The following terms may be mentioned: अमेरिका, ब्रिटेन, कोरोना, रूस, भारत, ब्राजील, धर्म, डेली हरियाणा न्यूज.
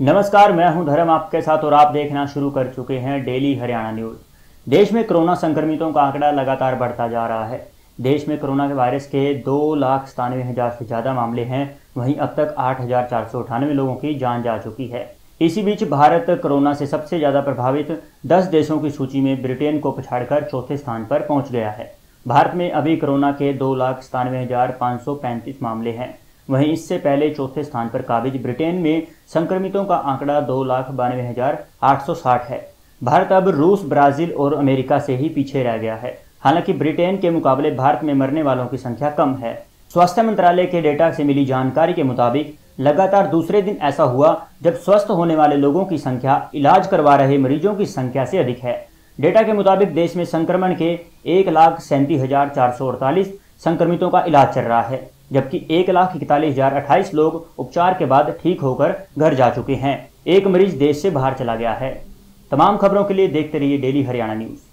नमस्कार, मैं हूं धर्म आपके साथ और आप देखना शुरू कर चुके हैं डेली हरियाणा न्यूज। देश में कोरोना संक्रमितों का आंकड़ा लगातार बढ़ता जा रहा है। देश में कोरोना के वायरस के 2,97,000 से ज़्यादा मामले हैं, वहीं अब तक 8,498 लोगों की जान जा चुकी है। इसी बीच भारत कोरोना से सबसे ज़्यादा प्रभावित 10 देशों की सूची में ब्रिटेन को पछाड़कर चौथे स्थान पर पहुँच गया है। भारत में अभी कोरोना के 2,97,535 मामले हैं, वहीं इससे पहले चौथे स्थान पर काबिज ब्रिटेन में संक्रमितों का आंकड़ा 2,92,860 है। भारत अब रूस, ब्राजील और अमेरिका से ही पीछे रह गया है। हालांकि ब्रिटेन के मुकाबले भारत में मरने वालों की संख्या कम है। स्वास्थ्य मंत्रालय के डेटा से मिली जानकारी के मुताबिक लगातार दूसरे दिन ऐसा हुआ जब स्वस्थ होने वाले लोगों की संख्या इलाज करवा रहे मरीजों की संख्या से अधिक है। डेटा के मुताबिक देश में संक्रमण के 1,37,448 संक्रमितों का इलाज चल रहा है, जबकि 1,41,028 लोग उपचार के बाद ठीक होकर घर जा चुके हैं। एक मरीज देश से बाहर चला गया है। तमाम खबरों के लिए देखते रहिए डेली हरियाणा न्यूज।